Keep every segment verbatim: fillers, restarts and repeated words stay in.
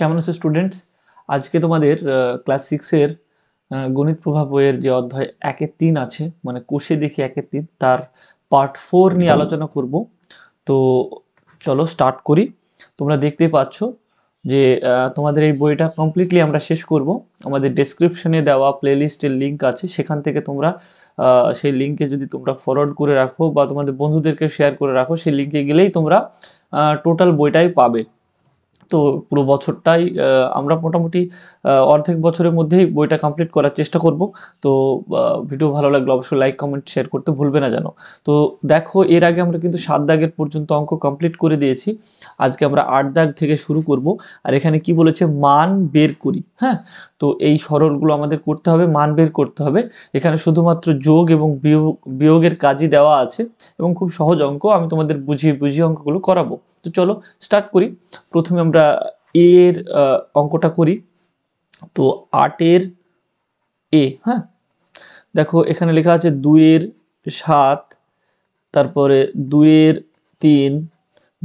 কেমন আছো স্টুডেন্টস, আজকে তোমাদের ক্লাস সিক্সের গণিত প্রভা বইয়ের যে অধ্যায় একের তিন আছে মানে কষে দেখি একের তিন তার পার্ট ফোর নিয়ে আলোচনা করব। তো চলো স্টার্ট করি। তোমরা দেখতেই পাচ্ছ যে তোমাদের এই বইটা কমপ্লিটলি আমরা শেষ করব। আমাদের ডেসক্রিপশনে দেওয়া প্লেলিস্টের লিঙ্ক আছে, সেখান থেকে তোমরা সেই লিঙ্কে যদি তোমরা ফরওয়ার্ড করে রাখো বা তোমাদের বন্ধুদেরকে শেয়ার করে রাখো, সেই লিঙ্কে গেলেই তোমরা টোটাল বইটাই পাবে। তো পুরো বছরটাই আমরা মোটামুটি অর্ধেক বছরের মধ্যেই বইটা কমপ্লিট করার চেষ্টা করব। তো ভিডিও ভালো লাগলে অবশ্যই লাইক কমেন্ট শেয়ার করতে ভুলবে না জানো। তো দেখো, এর আগে আমরা কিন্তু সাত দাগের পর্যন্ত অঙ্ক কমপ্লিট করে দিয়েছি, আজকে আমরা আট দাগ থেকে শুরু করব। আর এখানে কি বলেছে, মান বের করি। হ্যাঁ, তো এই সরলগুলো আমাদের করতে হবে, মান বের করতে হবে। এখানে শুধুমাত্র যোগ এবং বিয়োগ বিয়োগের কাজই দেওয়া আছে এবং খুব সহজ অঙ্ক, আমি তোমাদের বুঝিয়ে বুঝিয়ে অঙ্কগুলো করাবো। তো চলো স্টার্ট করি। প্রথমে আমরা এর অঙ্কটা করি। তো আটের এ, হ্যাঁ দেখো এখানে লেখা আছে দুইয়ের সাত, তারপরে দুইয়ের তিন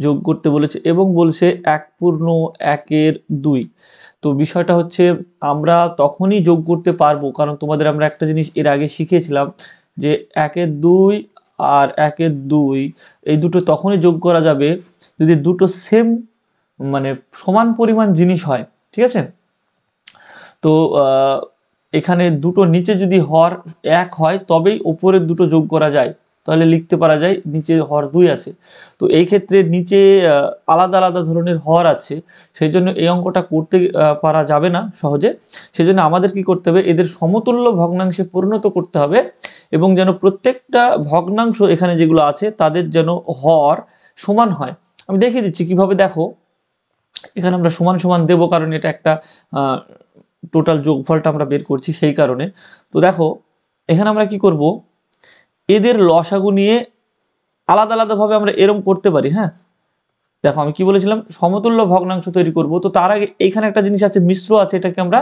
যোগ করতে বলেছে এবং বলছে এক পূর্ণ একের দুই। তো বিষয়টা হচ্ছে আমরা তখনই যোগ করতে পারবো, কারণ তোমাদের আমরা একটা জিনিস এর আগে শিখিয়েছিলাম যে একের দুই আর একের দুই এই দুটো তখনই যোগ করা যাবে যদি দুটো সেম মানে সমান পরিমাণ জিনিস হয়, ঠিক আছে। তো এখানে দুটো নিচে যদি হর এক হয় তবেই ওপরের দুটো যোগ করা যায়, তাহলে লিখতে পারা যায় নিচে হর দুই আছে। তো এই ক্ষেত্রে নিচে আলাদা আলাদা ধরনের হর আছে, সেই জন্য এই অঙ্কটা করতে পারা যাবে না সহজে। সেই জন্য আমাদের কি করতে হবে, এদের সমতুল্য ভগ্নাংশে পরিণত করতে হবে এবং যেন প্রত্যেকটা ভগ্নাংশ এখানে যেগুলো আছে তাদের যেন হর সমান হয়। আমি দেখিয়ে দিচ্ছি কিভাবে। দেখো এখানে আমরা সমান সমান দেবো, কারণ এটা একটা টোটাল যোগফলটা আমরা বের করছি সেই কারণে। তো দেখো এখানে আমরা কি করব, এদের লসাগু নিয়ে আলাদা আলাদাভাবে আমরা এরম করতে পারি। হ্যাঁ দেখো আমি কি বলেছিলাম, সমতুল্য ভগ্নাংশ তৈরি করব। তো তার আগে এখানে একটা জিনিস আছে মিশ্র আছে, এটাকে আমরা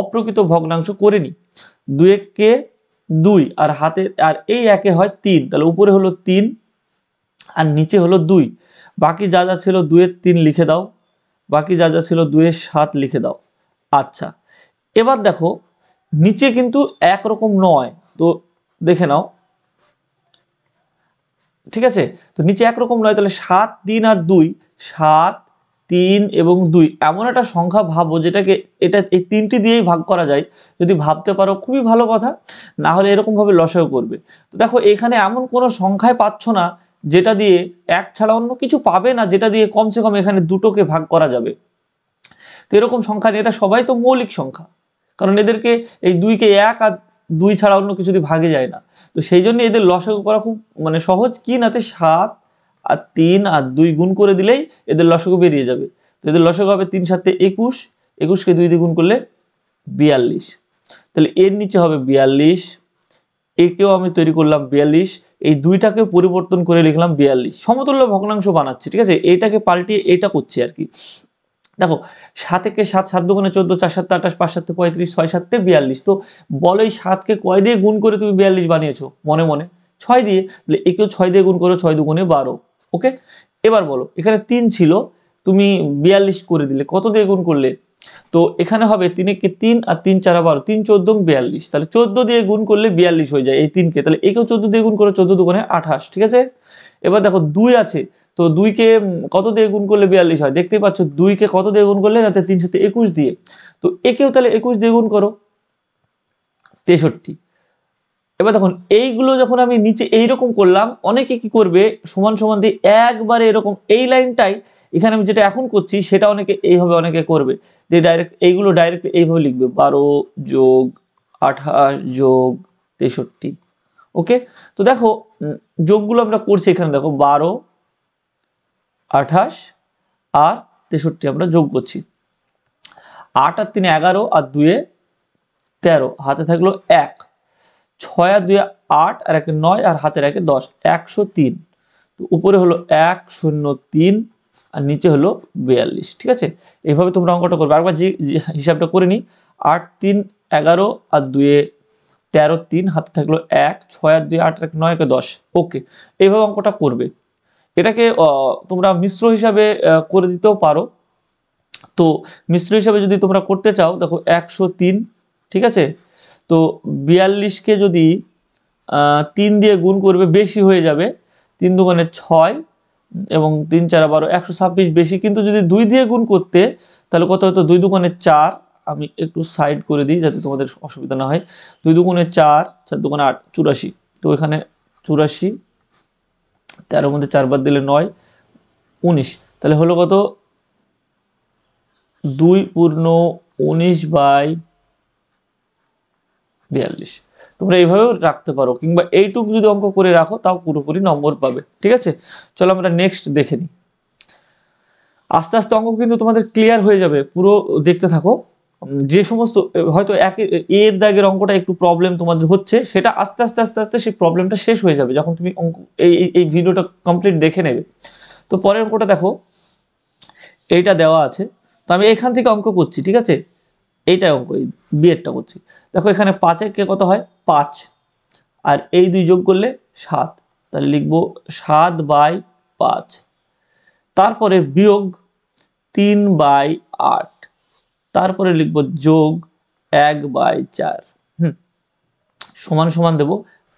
অপ্রকৃত ভগ্নাংশ করে নিই। দুই একে দুই আর হাতে আর এই একে হয় তিন, তাহলে উপরে হলো তিন আর নিচে হলো দুই। বাকি যা যা ছিল দুয়ের তিন লিখে দাও, বাকি যা যা ছিল দুয়ের সাত লিখে দাও। আচ্ছা এবার দেখো নিচে কিন্তু একরকম নয়, তো দেখে নাও ঠিক আছে। তো নিচে একরকম নয়, তাহলে সাত তিন আর দুই, সাত তিন এবং দুই এমন একটা সংখ্যা ভাবো যেটাকে এটা এই তিনটি দিয়েই ভাগ করা যায়। যদি ভাবতে পারো খুবই ভালো কথা, না হলে এরকমভাবে লসাগু করবে। তো দেখো এখানে এমন কোনো সংখ্যায় পাচ্ছ না যেটা দিয়ে এক ছাড়া অন্য কিছু পাবে না, যেটা দিয়ে কমসে কম এখানে দুটোকে ভাগ করা যাবে। তো এরকম সংখ্যা নিয়ে, এটা সবাই তো মৌলিক সংখ্যা, কারণ এদেরকে এই দুইকে এক আর দুই ছাড়া অন্য কিছু দিয়ে ভাগে যায় না। তো সেই জন্য এদের লসাগু করা খুব মানে সহজ। কি নাতে সাত আর তিন আর দুই গুণ করে দিলেই এদের লসাগু বেরিয়ে যাবে। তো এদের লসাগু হবে তিন সাথে একুশ, একুশকে দুই দিয়ে গুণ করলে বিয়াল্লিশ, তাহলে এর নিচে হবে বিয়াল্লিশ। একেও আমি তৈরি করলাম বিয়াল্লিশ, এই দুইটাকে পরিবর্তন করে লিখলাম বিয়াল্লিশ। সমতুল্য ভগ্নাংশ বানাচ্ছি, ঠিক আছে, এইটাকে পাল্টিয়ে এটা করছি আর কি। দেখো সাত একে সাত, সাত দুগুণে চোদ্দ, চার সাতটা আঠাশ, পাঁচ সাতটা পঁয়ত্রিশ, ছয় সাতটা বিয়াল্লিশ। তো বলো এই সাতকে কয় দিয়ে গুণ করে তুমি বিয়াল্লিশ বানিয়েছো? মনে মনে ছয় দিয়ে, তাহলে একেও ছয় দিয়ে গুণ করো, ছয় দুগুণে বারো। ওকে এবার বলো এখানে তিন ছিল, তুমি বিয়াল্লিশ করে দিলে, কত দিয়ে গুণ করলে? তো এখানে হবে তিন একে তিন আর তিন চারা বারো, তিন চোদ্দ বিয়াল্লিশ, তাহলে চোদ্দ দিয়ে গুণ করলে বিয়াল্লিশ হয়ে যায় এই তিনকে। তাহলে একেও চোদ্দ দিয়ে গুণ করো, চোদ্দ দুগুণে আঠাশ, ঠিক আছে। এবার দেখো দুই আছে, তো দুইকে কত দিয়ে গুণ করলে বিয়াল্লিশ হয়? দেখতেই পাচ্ছ দুইকে কত দিয়ে গুণ করলে, রাতে তিন সাথে একুশ দিয়ে। তো একেও তাহলে একুশ দিয়ে গুণ করো, তেষট্টি। এবার দেখুন এইগুলো যখন আমি নিচে এইরকম করলাম, অনেকে কি করবে সমান সমান দিয়ে একবারে এরকম এই লাইনটাই, এখানে আমি যেটা এখন করছি সেটা অনেকে এইভাবে অনেকে করবে যে ডাইরেক্ট এইগুলো ডাইরেক্ট এইভাবে লিখবে, বারো যোগ আঠাশ যোগ তেষট্টি। ওকে তো দেখো যোগগুলো আমরা করছি, এখানে দেখো বারো আঠাশ আর তেষট্টি আমরা যোগ করছি। আট আর তিনে এগারো আর দুয়ে তেরো, হাতে থাকলো এক, ছয় আর দুয়ে আট আর একে নয় আর হাতের একে দশ, একশো তিন। তো উপরে হলো এক শূন্য তিন আর নিচে হলো বিয়াল্লিশ, ঠিক আছে। এইভাবে তোমরা অঙ্কটা করবে। আরেকবার যে হিসাবটা করে নিই, আট তিন এগারো আর দুয়ে তেরো, তিন হাতে থাকলো এক, ছয় আর দুয়ে আট আর এক নয় একে দশ। ওকে এইভাবে অঙ্কটা করবে। এটাকে তোমরা মিশ্র হিসাবে করে দিতেও পারো, तो मिश्र हिसाब से जो तुम्हारा करते चाओ देखो एकशो तीन ठीक है तो बयाल्लिस के जो तीन दिए गुण कर बेशी हो जाए तीन दुगुणे छय एवं तीन चार बारो एकशो छब्बीस बेशी किन्तु जो दुई दिए गुण करते ताहले कत हतो दुई दुगुणे चार आमी एकटू साइड कर दी जाते तुम्हारे असुविधा ना हय दुई दुगुणे चार चार दुगुणे आठ चुराशी तो एखाने चुराशी तेर मध्य चार बार दिले नय उन्नीस ताहले हलो कत दुई पूर्ण उन्नीस बाई बयाल्लिस তোমরা এইভাবেও রাখতে পারো কিংবা এইটুক যদি অঙ্ক করে রাখো তাও পুরোপুরি নম্বর পাবে ঠিক আছে। চলো আমরা নেক্সট দেখে নিই। আস্তে আস্তে অঙ্ক কিন্তু তোমাদের ক্লিয়ার হয়ে যাবে, পুরো দেখতে থাকো। যে সমস্ত হয়তো এক এর দাগের অঙ্কটা একটু প্রবলেম তোমাদের হচ্ছে সেটা আস্তে আস্তে আস্তে আস্তে সেই প্রবলেমটা শেষ হয়ে যাবে যখন তুমি অঙ্ক এই এই ভিডিওটা কমপ্লিট দেখে নেবে। তো পরের অঙ্কটা দেখো, এইটা দেওয়া আছে তো আমি এখান থেকে অঙ্ক করছি ঠিক আছে। এইটা অঙ্ক বিয়েরটা করছি দেখো, এখানে পাঁচে কে কত হয় পাঁচ আর এই দুই যোগ করলে সাত, তাহলে লিখবো সাত বাই পাঁচ। তারপরে বিয়োগ তিন বাই আট, তারপরে লিখবো যোগ এক বাই চার হুম সমান সমান দেবো।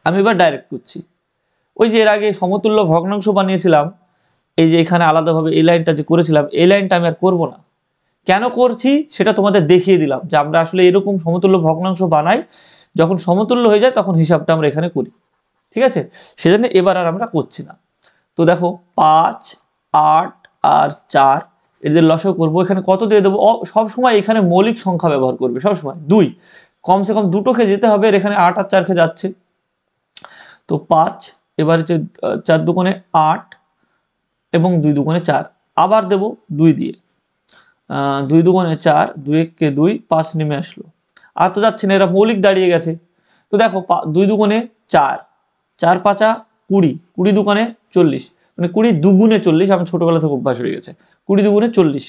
আমি এবার ডাইরেক্ট করছি, ওই যে এর আগে সমতুল্য ভগ্নাংশ বানিয়েছিলাম এই যে এখানে আলাদাভাবে এই লাইনটা যে করেছিলাম এই লাইনটা আমি আর করবো না। কেন করছি সেটা তোমাদের দেখিয়ে দিলাম যে আমরা আসলে এরকম সমতুল্য ভগ্নাংশ বানাই, যখন সমতুল্য হয়ে যায় তখন হিসাবটা আমরা এখানে করি ঠিক আছে, সেজন্য এবার আর আমরা করছি না। তো দেখো পাঁচ আট আর চার এদের লসাগু করবো, এখানে কত দিয়ে দেবো সবসময় এখানে মৌলিক সংখ্যা ব্যবহার করবে সবসময় দুই, কমসে কম দুটো খেয়ে যেতে হবে, এখানে আট আর চার খেয়ে যাচ্ছে। তো পাঁচ এবার হচ্ছে চার দুগুণে আট এবং দুই দুগুণে চার, আবার দেবো দুই দিয়ে দুই দুগুণে চার দুই এক কে দুই পাঁচ নেমে আসলো আর তো যাচ্ছে না, এরা মৌলিক দাঁড়িয়ে গেছে। তো দেখো দুই দুগুণে চার চার পাঁচা কুড়ি কুড়ি দুগুণে চল্লিশ মানে কুড়ি দুগুণে চল্লিশ, আমি ছোটবেলা থেকে অভ্যাস হয়ে গেছে কুড়ি দুগুণে চল্লিশ।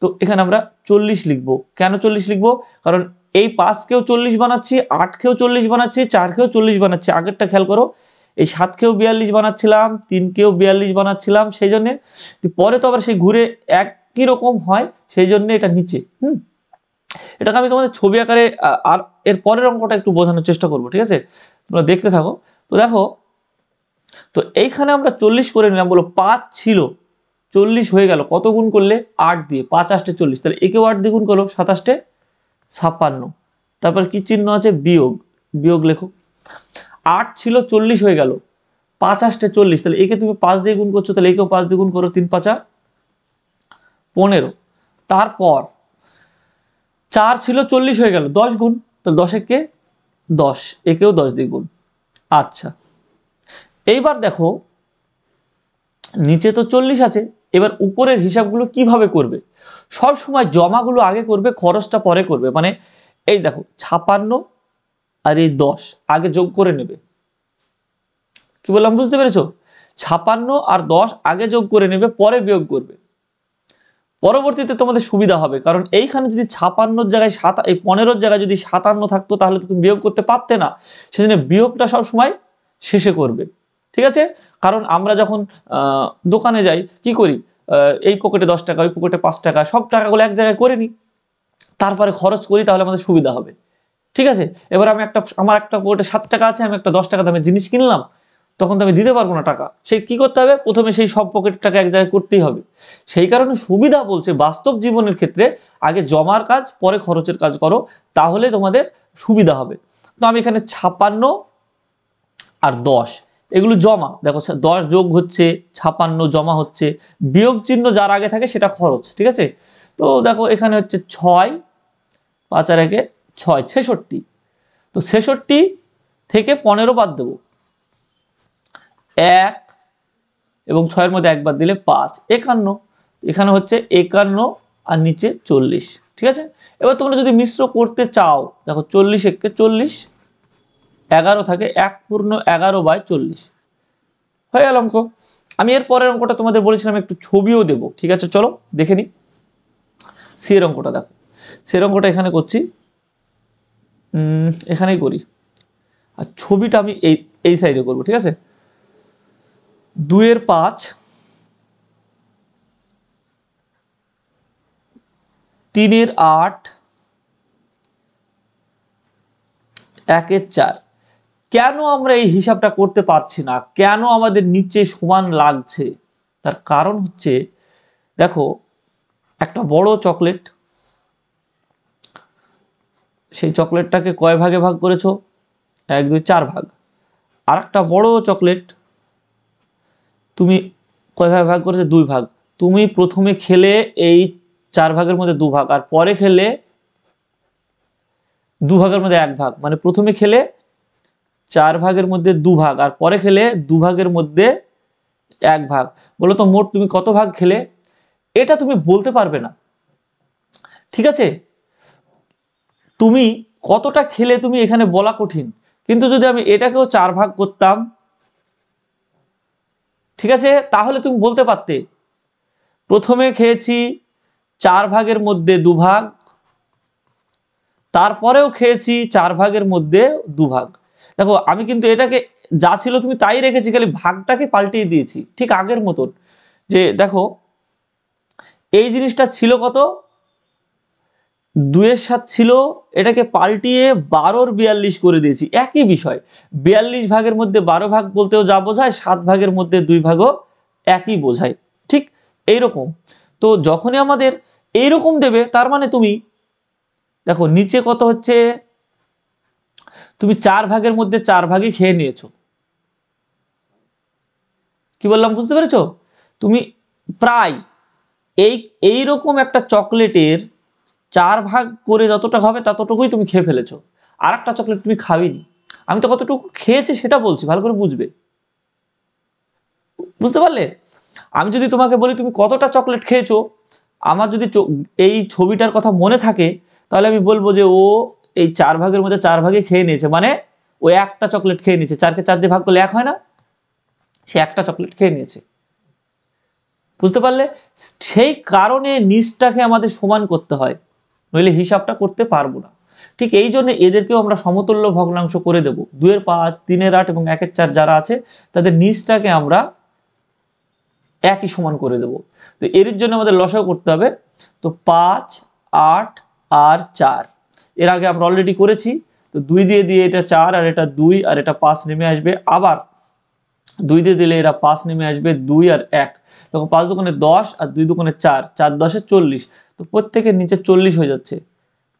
তো এখানে আমরা চল্লিশ লিখবো, কেন চল্লিশ লিখবো কারণ এই পাঁচকেও চল্লিশ বানাচ্ছি আটকেও চল্লিশ বানাচ্ছি চারকেও চল্লিশ বানাচ্ছি, আগেরটা খেয়াল করো এই সাতকেও বিয়াল্লিশ বানাচ্ছিলাম তিনকেও বিয়াল্লিশ বানাচ্ছিলাম সেই জন্যে, পরে তো আবার সেই ঘুরে এক কি রকম হয় সেই জন্য এটা নিচে হুম। এটাকে আমি তোমাদের ছবি আকারে আর এর পরের অঙ্কটা একটু বোঝানোর চেষ্টা করব ঠিক আছে, তোমরা দেখতে থাকো। তো দেখো তো এইখানে আমরা চল্লিশ করে নিলাম, বলো পাঁচ ছিল চল্লিশ হয়ে গেল কত গুণ করলে আট দিয়ে, পাঁচ আটে চল্লিশ তাহলে একেও আট দিয়ে গুণ করলো সাতাশটে ছাপ্পান্ন, তারপর কি চিহ্ন আছে বিয়োগ বিয়োগ লেখো, আট ছিল চল্লিশ হয়ে গেল পাঁচ আটে চল্লিশ তাহলে একে তুমি পাঁচ দিয়ে গুণ করছো তাহলে একেও পাঁচ দিয়ে গুণ করো তিন পাঁচা পনেরো। তারপর চার ছিল চল্লিশ হয়ে গেল দশ গুণ তাহলে দশ একে দশ একেও দশ দিয়ে গুণ। আচ্ছা এইবার দেখো নিচে তো চল্লিশ আছে, এবার উপরের হিসাবগুলো কিভাবে করবে, সব সময় জমাগুলো আগে করবে খরচটা পরে করবে, মানে এই দেখো ছাপান্ন আর এই দশ আগে যোগ করে নেবে, কি বললাম বুঝতে পেরেছো, ছাপান্ন আর দশ আগে যোগ করে নেবে পরে বিয়োগ করবে, পরবর্তীতে তোমাদের সুবিধা হবে। কারণ এইখানে যদি ছাপান্নর জায়গায় সাত এই পনেরোর জায়গায় যদি সাতান্ন থাকতো তাহলে তো তুমি বিয়োগ করতে পারতে না, সেজন্য বিয়োগটা সব সময় শেষে করবে ঠিক আছে। কারণ আমরা যখন দোকানে যাই কি করি এই পকেটে দশ টাকা ওই পকেটে পাঁচ টাকা সব টাকাগুলো এক জায়গায় করে নিই তারপরে খরচ করি, তাহলে আমাদের সুবিধা হবে ঠিক আছে। এবার আমি একটা আমার একটা পকেটে সাত টাকা আছে আমি একটা দশ টাকা দামের জিনিস কিনলাম, তখন তো আমি দিতে পারবো না টাকা, সেই কি করতে হবে প্রথমে সেই সব পকেটটাকে এক জায়গায় করতেই হবে। সেই কারণে সুবিধা বলছে বাস্তব জীবনের ক্ষেত্রে আগে জমার কাজ পরে খরচের কাজ করো, তাহলে তোমাদের সুবিধা হবে। তো আমি এখানে ছাপান্ন আর দশ এগুলো জমা, দেখো দশ যোগ হচ্ছে ছাপান্ন জমা হচ্ছে, বিয়োগ চিহ্ন যার আগে থাকে সেটা খরচ ঠিক আছে। তো দেখো এখানে হচ্ছে ছয় পাঁচ আর একে ছয় ছেষট্টি, তো ছেষট্টি থেকে পনেরো বাদ দেবো এক এবং ছয়ের মধ্যে একবার দিলে পাঁচ একান্ন, এখানে হচ্ছে একান্ন আর নিচে চল্লিশ ঠিক আছে। এবার তোমরা যদি মিশ্র করতে চাও দেখো চল্লিশ একে চল্লিশ এগারো থাকে এক পূর্ণ এগারো বাই চল্লিশ হয়ে গেল অঙ্ক। আমি এর পরের অঙ্কটা তোমাদের বলেছিলাম একটু ছবিও দেব ঠিক আছে, চলো দেখে নিই। সের অঙ্কটা দেখো, সের অঙ্কটা এখানে করছি এখানেই করি আর ছবিটা আমি এই এই সাইডে করবো ঠিক আছে। দুয়ের পাঁচ तीनेर आठ एकेर चार কেন আমরা এই হিসাবটা করতে পারছি না কেন আমাদের নিচে সমান লাগছে তার কারণ হচ্ছে দেখো একটা বড় চকলেট সেই চকলেটটাকে কয় ভাগে ভাগ করেছো এক দুই চার ভাগ আর একটা বড় চকলেট তুমি কয় ভাগে ভাগ করেছো দুই ভাগ তুমি প্রথমে খেলে এই চার ভাগের মধ্যে দুই ভাগ আর পরে খেলে দুই ভাগের মধ্যে এক ভাগ মানে প্রথমে খেলে चार भागर मध्य दो भाग और पर खेले दो भागर मध्य एक भाग बोलो तो मोट तुम कत भाग खेले एटा तुम बोलते पारबे ना ठीक आछे तुम कतटा खेले तुम एखाने बोला कठिन किन्तु जोदि आमि एटाकेओ चार भाग करताम ठीक आछे ताहले तुम बोलते पारते प्रथमे खेयेछि चार भागर मध्य दो भाग तारपरेओ खेयेछि चार भागर मध्य दो भाग देखो आमी किन्तु एटाके जा छिलो तुमी ताई रेखेछि खाली भागटाके पाल्टिये दियेछि ठीक आगेर मतन जे देखो एई जिनिसटा छिलो कत दुइयेर साथ छिलो एटाके पाल्टिये बारोर बयाल्लिश करे दियेछि एकई विषय बयाल्लिश भागेर मध्य बारो भाग बोलतेओ जा बोझाय सात भागेर मध्य दुई भागो एकई बोझाय ठीक एई रकम तो जखनई आमादेर एई रकम देबे तार माने तुमी देखो नीचे कत हच्छे तुम चार भागर मध्य चार भागे खेये नियेछो कि बोललाम बुझते पेरेछो तुम प्राय एई रकम एक चकलेटर चार भाग करे जतटा होबे ततटुकुई तुम खेये फेलेछो आर एकटा चकलेट तुम खाओइनी आमी तो कतटुकु खेयेछि सेटा बोलछि भालो करे बुझबे बुझते पारले आमी जोदि तुम्हाके बोली तुम कतटा चकलेट खेयेछो आमार जोदि एई छबिटार कथा मने थाके ताहले आमी बोलबो जे ओ এই চার ভাগের মধ্যে চার ভাগে খেয়ে নিয়েছে মানে ওই একটা চকলেট খেয়ে নিয়েছে চারকে চার দিয়ে ভাগ করলে এক হয় না সে একটা চকলেট খেয়ে নিয়েছে বুঝতে পারলে সেই কারণে নিচটাকে আমাদের সমান করতে হয় নইলে হিসাবটা করতে পারবো না ঠিক এই জন্য এদেরকেও আমরা সমতুল্য ভগ্নাংশ করে দেব দুই এর পাঁচ তিন এর আট এবং এক এর চার যারা আছে তাদের নিচটাকে আমরা একই সমান করে দেব তো এর জন্য আমাদের লসাগু করতে হবে তো পাঁচ আট আর চার एर आगे आमरा अलरेडी करेছি तो दुई दिए दिए एटा चार और एटा दुई और एटा पाँच नेमे आसबे आबार दुई दिए दिले एरा पाँच नेमे आसबे दुई और एक तखन पाँच दुगुणे दस और दुई दुगुणे चार चार दशे चल्लिस तो प्रत्येकेर नीचे चल्लिस हो जाच्छे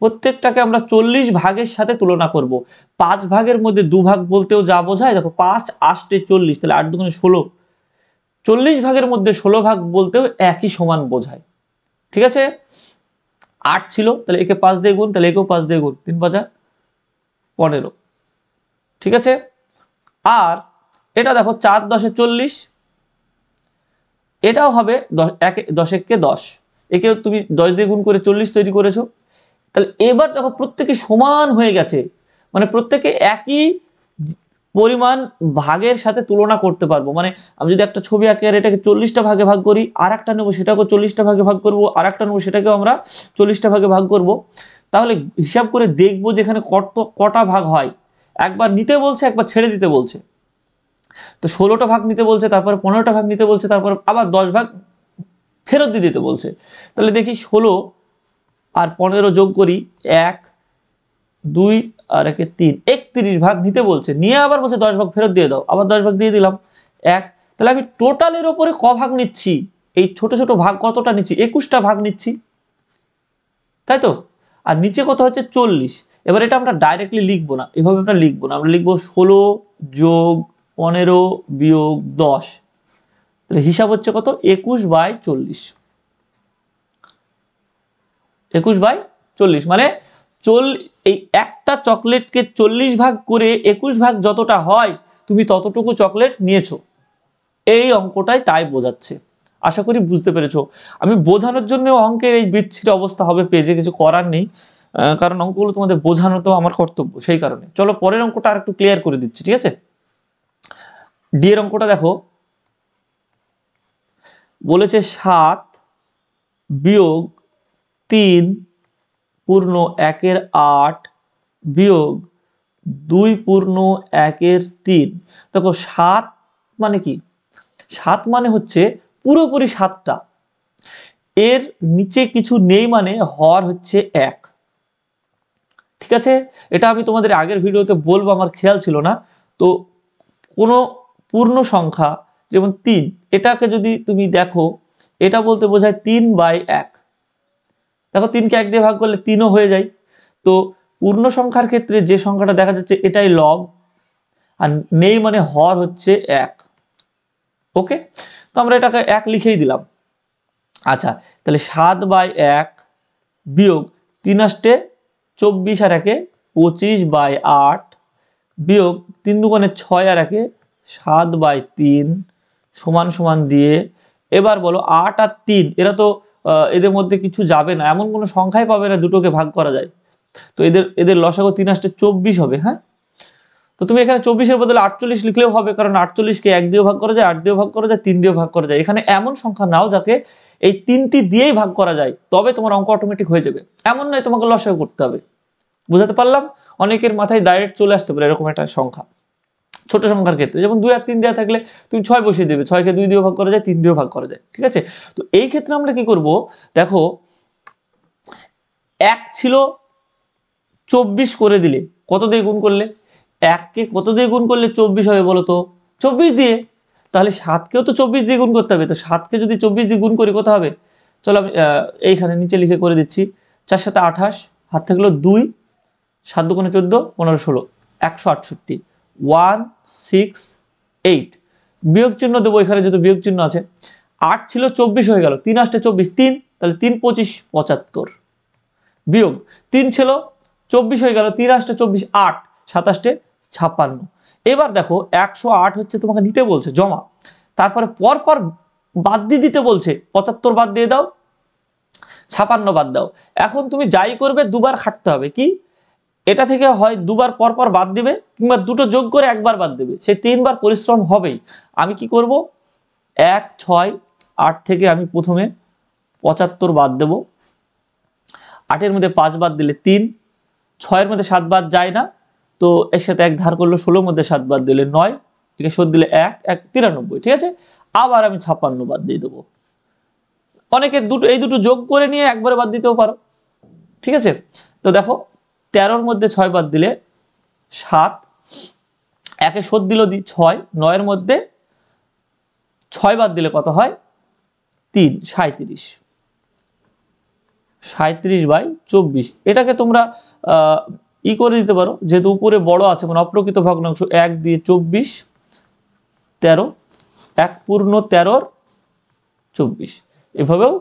प्रत्येकटाके आमरा चल्लिस भागेर साथे तुलना करब पाँच भागेर मध्य दु भाग बोलतेओ जा बोझाय देखो पाँच आठे चल्लिस ताहले आठ दुगुणे षोलो चल्लिस भागेर मध्य षोलो भाग बोलतेओ एकई समान बोझाय ठीक आछे आठ छिलो ताहले एके पाँच दिए गुण ताहले एके पाँच दिए गुण तीन पाँच पंद्रह ठीक आछे आर एटा देखो चार दशे चल्लिस एटाओ होबे दस एक के दस एके तुमी दस दिए गुण करे चल्लिस तैरी करेछो ताहले एबार देखो प्रत्येके समान हये गेछे माने प्रत्येके एकई পরিমাণ ভাগের সাথে তুলনা করতে পারবো মানে আমি যদি একটা ছবি আঁকি আর এটাকে চল্লিশটা ভাগে ভাগ করি আরেকটা নেব সেটাকে চল্লিশটা ভাগে ভাগ করব আরেকটা নেব সেটাকেও আমরা চল্লিশটা ভাগে ভাগ করব তাহলে হিসাব করে দেখব যে এখানে কত কটা ভাগ হয় একবার নিতে বলছে একবার ছেড়ে দিতে বলছে তো ষোলোটা ভাগ নিতে বলছে তারপর পনেরোটা ভাগ নিতে বলছে তারপর আবার দশ ভাগ ফেরত দিয়ে দিতে বলছে তাহলে দেখি ষোলো আর পনেরো যোগ করি এক দুই और एक तीन एकत्रिश भाग नीते बोलते नहीं आबार बोलते दस भाग फेरत दिए दाओ आबार दस भाग दिए दिलाम एक ताहले आमी टोटालेर उपरे क भाग निच्छी एई छोटो छोटो भाग कतटा निच्छी एकुशटा भाग निच्छी ताई तो आर नीचे कत होच्छे चल्लिश एबार एटा आमरा डायरेक्टली लिखबो ना एभाबे आमरा लिखबो ना आमरा लिखबो षोलो जोग पनेरो वियोग दस ताहले हिसाब होच्छे कत एकुश बाई चल्लिश एकुश बाई चल्लिश माने चल एक चकलेट के चल्लिस भाग करे एकुश भाग जतटा हय तुमी ततटुकु चकलेट नियेछो एई अंकटाई ताई बोझाच्छे आशा करी बुझते पेरेछो आमी बोझानोर जन्य अंकेर एई बिच्छिर अवस्था होबे पेजे किछु करार नेई कारण अंकगुलो तोमादेर बोझानो तो आमार कर्तव्य सेई कारणे चलो परेर अंकटा आरेकटु क्लियर करे दिच्छि ठीक आछे डी एर अंकटा देखो बोलेछे सात वियोग तीन पूर्ण एकेर आठ वियोग दुई पूर्ण एकेर तीन देखो सात माने कि सात माने होच्छे पुरोपुरी सातटा एर नीचे किछु नेই माने हर হচ্ছে এক। ঠিক আছে, এটা আমি তোমাদের আগের ভিডিওতে বলবো, আমার খেয়াল ছিল না। তো কোনো পূর্ণ সংখ্যা যেমন তিন, এটাকে যদি তুমি দেখো, এটা বলতে বোঝায় তিন বাই এক। দেখো তিনকে এক দিয়ে ভাগ করলে তিনও হয়ে যায়। তো পূর্ণ সংখ্যার ক্ষেত্রে যে সংখ্যাটা দেখা যাচ্ছে এটাই লব, আর নেই মানে হর হচ্ছে এক। ওকে, তো আমরা এটাকে এক লিখেই দিলাম। আচ্ছা, তাহলে সাত বাই এক বিয়োগ তিন আষ্টে চব্বিশ আর একে পঁচিশ বাই আট বিয়োগ তিন দুগুণে ছয় আর একে সাত বাই তিন সমান সমান দিয়ে এবার বলো আট আর তিন, এরা তো এদের মধ্যে কিছু যাবে না, এমন কোনো সংখ্যাই পাবে না দুটোকে ভাগ করা যায়। তো এদের এদের লসাগু তিন আষ্টে চব্বিশ হবে। হ্যাঁ, তো তুমি এখানে চব্বিশের বদলে আটচল্লিশ লিখলেও হবে, কারণ আটচল্লিশকে এক দিয়েও ভাগ করা যায়, আট দিয়েও ভাগ করা যায়, তিন দিয়েও ভাগ করা যায়। এখানে এমন সংখ্যা নাও যাকে এই তিনটি দিয়েই ভাগ করা যায়, তবে তোমার অঙ্ক অটোমেটিক হয়ে যাবে। এমন নয় তোমাকে লসাগু করতে হবে। বুঝাতে পারলাম? অনেকের মাথায় ডাইরেক্ট চলে আসতে পারে এরকম একটা সংখ্যা ছোট সংখ্যার ক্ষেত্রে, যেমন দুই আর তিন দেওয়া থাকলে তুমি ছয় বসিয়ে দেবে, ছয়কে দুই দিয়েও ভাগ করা যায়, তিন দিয়েও ভাগ করা যায়। ঠিক আছে, তো এই ক্ষেত্রে আমরা কি করব, দেখো এক ছিল, চব্বিশ করে দিলে কত দিয়ে গুণ করলে, এককে কত দিয়ে গুণ করলে চব্বিশ হবে বলো তো, চব্বিশ দিয়ে। তাহলে সাতকেও তো চব্বিশ দিয়ে গুণ করতে হবে। তো সাতকে যদি চব্বিশ দিয়ে গুণ করি কত হবে, চলো আমি এইখানে নিচে লিখে করে দিচ্ছি। চার সাথে আঠাশ, হাত থাকলো দুই, সাত দুগুণে চোদ্দ, পনেরো ষোলো, একশো আটষট্টি, ওয়ান সিক্স এইট। বিয়োগ চিহ্ন দেবো, এখানে যেহেতু বিয়োগ চিহ্ন আছে। আট ছিল চব্বিশ হয়ে গেল, তিন আটে চব্বিশ, তিন, তাহলে তিন পঁচিশ পঁচাত্তর, বিয়োগ তিন ছিল চব্বিশ হয়ে গেল, তিন আটে চব্বিশ, আট সাতাশে ছাপ্পান্ন। এবার দেখো একশো আট হচ্ছে তোমাকে নিতে বলছে জমা, তারপরে পরপর বাদ দিয়ে দিতে বলছে, পঁচাত্তর বাদ দিয়ে দাও, ছাপ্পান্ন বাদ দাও। এখন তুমি যাই করবে দুবার খাটতে হবে, কি এটা থেকে হয় দুবার পরপর বাদ দিবে, কিংবা দুটো যোগ করে একবার বাদ দেবে, সেই তিনবার পরিশ্রম হবেই। আমি কি করব, এক ছয় আট থেকে আমি প্রথমে পঁচাত্তর বাদ দেব, আটের মধ্যে পাঁচ বাদ দিলে তিন, ছয়ের মধ্যে সাত বাদ যায় না, তো এর সাথে এক ধার করলো, ষোলোর মধ্যে সাত বাদ দিলে নয়, একে শোধ দিলে এক, এক তিরানব্বই। ঠিক আছে, আবার আমি ছাপ্পান্ন বাদ দিয়ে দেবো। অনেকে দুটো এই দুটো যোগ করে নিয়ে একবারে বাদ দিতেও পারো। ঠিক আছে, তো দেখো তেরোর মধ্যে ছয় বাদ দিলে সাত, একে শোধ দিল দি ছয়, নয়ের মধ্যে ছয় বাদ দিলে কত হয় তিন, সাঁত্রিশ, সাঁত্রিশ বাই চব্বিশ। এটাকে তোমরা আহ ই করে দিতে পারো, যেহেতু উপরে বড় আছে মানে অপ্রকৃত ভগ্নাংশ, এক দিয়ে চব্বিশ, তেরো, এক পূর্ণ তেরোর চব্বিশ, এভাবেও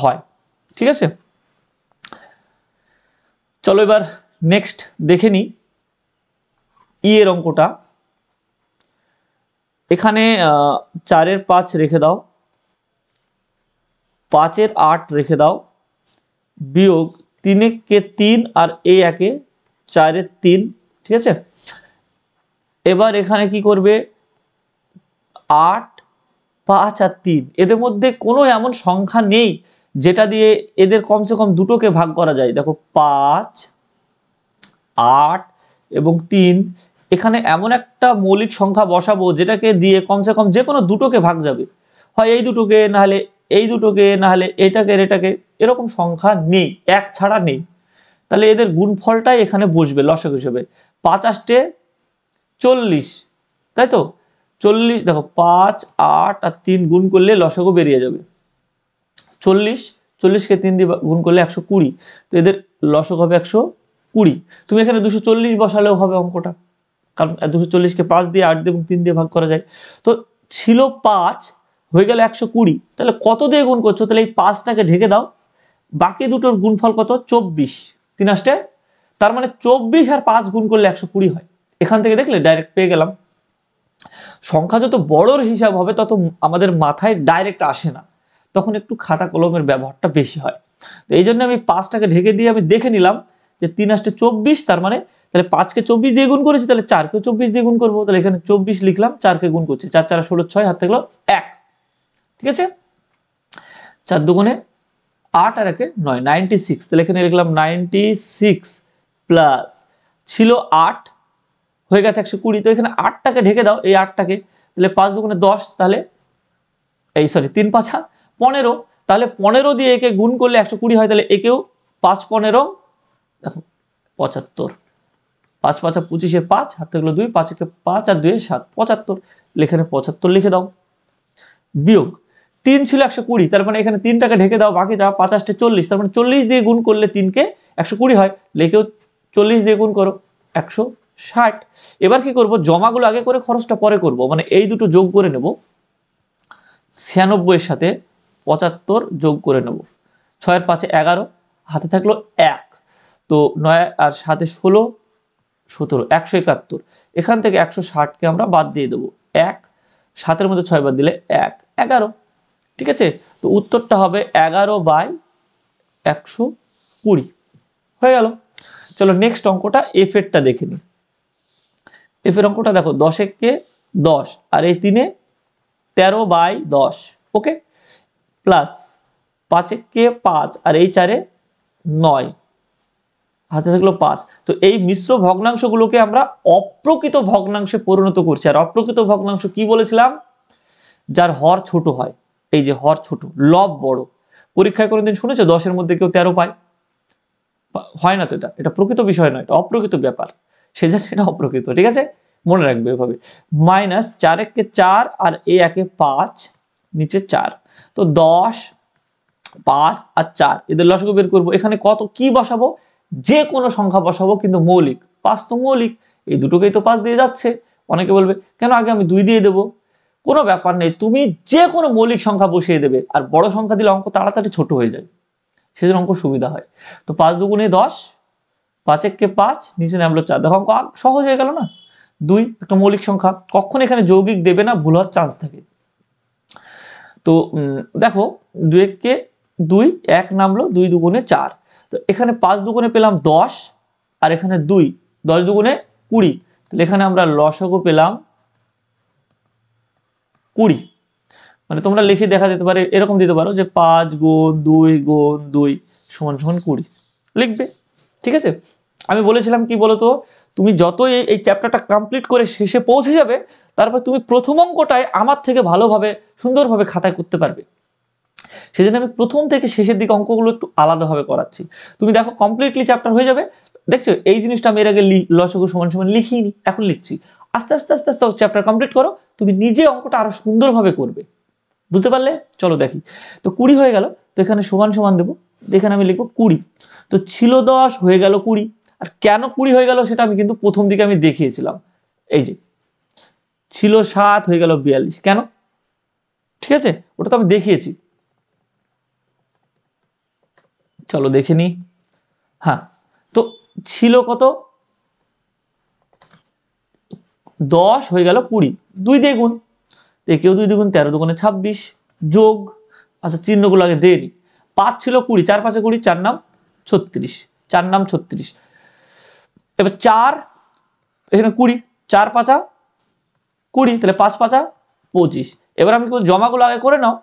হয়। ঠিক আছে, চলো এবার নেক্সট দেখে নিই ই এর অঙ্কটা। এখানে চারের পাঁচ রেখে দাও, পাঁচের আট রেখে দাও, বিয়োগ তিনে কে তিন আর এ একে চারের তিন। ঠিক আছে, এবার এখানে কি করবে, আট পাঁচ আর তিন, এদের মধ্যে কোনো এমন সংখ্যা নেই যেটা দিয়ে এদের কমসে কম দুটোকে ভাগ করা যায়। দেখো পাঁচ আট এবং তিন, এখানে এমন একটা মৌলিক সংখ্যা বসাবো যেটাকে দিয়ে কমসে কম যে কোনো দুটোকে ভাগ যাবে, হয় এই দুটোকে, নাহলে এই দুটোকে, নাহলে এটাকে এটাকে, এরকম সংখ্যা নেই, এক ছাড়া নেই। তাহলে এদের গুণফলটাই এখানে বসবে লসাগু হিসেবে। পাঁচ আষ্টে চল্লিশ, তাই তো চল্লিশ, দেখো পাঁচ আট আর তিন গুণ করলে লসাগু বেরিয়ে যাবে চল্লিশ, চল্লিশকে তিন দিয়ে গুণ করলে একশো কুড়ি, তো এদের লসাগু হবে একশো কুড়ি। তুমি এখানে দুশো চল্লিশ বসালেও হবে অঙ্কটা, কারণ দুশো চল্লিশকে পাঁচ দিয়ে আট দিয়ে এবং তিন দিয়ে ভাগ করা যায়। তো ছিল পাঁচ হয়ে গেল একশো কুড়ি, তাহলে কত দিয়ে গুণ করছো, তাহলে এই পাঁচটাকে ঢেকে দাও, বাকি দুটোর গুণফল কত চব্বিশ, তিন আসতে, তার মানে চব্বিশ আর পাঁচ গুণ করলে একশো কুড়ি হয়। এখান থেকে দেখলে ডাইরেক্ট পেয়ে গেলাম। সংখ্যা যত বড়োর হিসাব হবে তত আমাদের মাথায় ডাইরেক্ট আসে না, তখন একটু খাতা কলমের ব্যবহারটা বেশি হয়। তো এই জন্য আমি পাঁচটাকে ঢেকে দিয়ে আমি দেখে নিলাম যে তিন আসতে চব্বিশ, তার মানে তাহলে পাঁচকে চব্বিশ দিয়ে গুণ করেছি, তাহলে চারকে চব্বিশ দিয়ে গুণ করবো, তাহলে এখানে চব্বিশ লিখলাম, চারকে গুণ করছি, চার চার ষোলো, ছয় হাত থাকলো এক। ঠিক আছে, চার দুগুণে আট আর একে নয়, নাইনটি সিক্স, তাহলে এখানে লিখলাম নাইনটি সিক্স প্লাস ছিল আট হয়ে গেছে একশো কুড়ি, তো এখানে আটটাকে ঢেকে দাও, এই আটটাকে, তাহলে পাঁচ দুগুণে দশ, তাহলে এই সরি তিন পাঁচা পনেরো, তাহলে পনেরো দিয়ে একে গুণ করলে একশো কুড়ি হয়, তাহলে একেও পাঁচ পনেরো দেখো পঁচাত্তর, পাঁচ পাঁচা পঁচিশে পাঁচ, হাতে গেলো দুই, পাঁচ একে পাঁচ আর দুয়ে সাত, পঁচাত্তর। এখানে পঁচাত্তর লিখে দাও। বিয়োগ তিন ছিল একশো কুড়ি, তার মানে এখানে তিনটাকে ঢেকে দাও, বাকি যা পাঁচাশটা চল্লিশ, তার মানে চল্লিশ দিয়ে গুণ করলে তিনকে একশো কুড়ি হয়, লেখেও চল্লিশ দিয়ে গুণ করো একশো ষাট। এবার কি করবো, জমাগুলো আগে করে খরচটা পরে করব, মানে এই দুটো যোগ করে নেব, ছিয়ানব্বই এর সাথে পঁচাত্তর যোগ করে নেব, ছয়ের পাঁচে এগারো, হাতে থাকলো এক, তো নয় আর সাথে ষোলো, সতেরো, একশো একাত্তর। এখান থেকে একশো ষাটকে আমরা বাদ দিয়ে দেবো, এক সাতের মধ্যে ছয় বাদ দিলে এক, এগারো। ঠিক আছে, তো উত্তরটা হবে এগারো বাই একশো কুড়ি হয়ে গেল। চলো নেক্সট অঙ্কটা এফ এরটা দেখে নিই। এফ এর অঙ্কটা দেখো, দশ এককে দশ আর এই তিনে তেরো বাই দশ, ওকে, প্লাস পাঁচ এককে পাঁচ আর এই চারে নয়, হাতে থাকলো পাঁচ। তো এই মিশ্র ভগ্নাংশগুলোকে আমরা অপ্রকৃত ভগ্নাংশে পরিণত করছি। আর অপ্রকৃত ভগ্নাংশ কি বলেছিলাম, যার হর ছোট হয়, এই যে হর ছোট লব বড়। পরীক্ষায় কোনোদিন শুনেছো দশের মধ্যে কেউ তেরো পায়? হয় না, তো এটা এটা প্রকৃত বিষয় নয়, এটা অপ্রকৃত ব্যাপার, সেই জন্য এটা অপ্রকৃত। ঠিক আছে, মনে রাখবে এভাবে। মাইনাস চার একে চার আর এ একে পাঁচ, নিচে চার, তো দশ পাঁচ আর চার এদের লসাগু বের করবো। এখানে কত কি বসাবো, যে কোনো সংখ্যা বসাবো, কিন্তু মৌলিক, পাঁচ তো মৌলিক, এই দুটোকেই তো পাঁচ দিয়ে যাচ্ছে। অনেকে বলবে কেন আগে আমি দুই দিয়ে দেবো, কোনো ব্যাপার নেই, তুমি যে কোনো মৌলিক সংখ্যা বসিয়ে দেবে, আর বড় সংখ্যা দিলে অঙ্ক তাড়াতাড়ি ছোট হয়ে যায়, সেজন্য অঙ্ক সুবিধা হয়। তো পাঁচ দুগুণে দশ, পাঁচ এককে পাঁচ, নিচে নামলো চার, দেখো অঙ্ক সহজ হয়ে গেল না। দুই একটা মৌলিক সংখ্যা, কখন এখানে যৌগিক দেবে না, ভুল হওয়ার চান্স থাকে। তো দেখো দুই এককে দুই, এক নামলো, দুই দুগুণে চার, তো এখানে পাঁচ দুগুণে পেলাম দশ আর এখানে দুই, দশ দুগুণে কুড়ি, তাহলে এখানে আমরা লসাগু পেলাম কুড়ি। মানে তোমরা লিখে দেখা যেতে পারে, এরকম দিতে পারো যে পাঁচ গুণ দুই গুণ দুই সমান সমান কুড়ি লিখবে। ঠিক আছে, আমি বলেছিলাম কি বলতো, তুমি যতই এই চ্যাপ্টারটা কমপ্লিট করে শেষে পৌঁছে যাবে, তারপর তুমি প্রথম অঙ্কটায় আমার থেকে ভালোভাবে সুন্দরভাবে খাতায় করতে পারবে, সেই জন্য আমি প্রথম থেকে শেষের দিকে অঙ্কগুলো একটু আলাদাভাবে করাচ্ছি। তুমি দেখো কমপ্লিটলি চ্যাপ্টার হয়ে যাবে। দেখছো এই জিনিসটা আমি এর আগে লসাগু সমান সমান লিখিনি, এখন লিখছি। আস্তে আস্তে আস্তে আস্তে চ্যাপ্টার কমপ্লিট করো, তুমি নিজে অঙ্কটা আরো সুন্দরভাবে করবে, বুঝতে পারলে? চলো দেখি, তো কুড়ি হয়ে গেল, তো এখানে সমান সমান দেবো, এখানে আমি লিখবো কুড়ি। তো ছিল দশ হয়ে গেল কুড়ি, আর কেন কুড়ি হয়ে গেল সেটা আমি কিন্তু প্রথম দিকে আমি দেখিয়েছিলাম। এই যে ছিল সাত হয়ে গেল বিয়াল্লিশ, কেন? ঠিক আছে, ওটা তো আমি দেখিয়েছি, চলো দেখে নি। হ্যাঁ, তো ছিল কত দশ হয়ে গেল কুড়ি, দুই দিয়ে গুণ, একেও দুই দুগুণ তেরো দুগুণে ছাব্বিশ, যোগ। আচ্ছা চিহ্নগুলো আগে দিয়ে নি। পাঁচ ছিল কুড়ি, চার পাঁচে কুড়ি, চার নাম ছত্রিশ, চার নাম ছত্রিশ। এবার চার এখানে কুড়ি, চার পাঁচা কুড়ি, তাহলে পাঁচ পাঁচা পঁচিশ। এবার আমি জমাগুলো আগে করে নাও,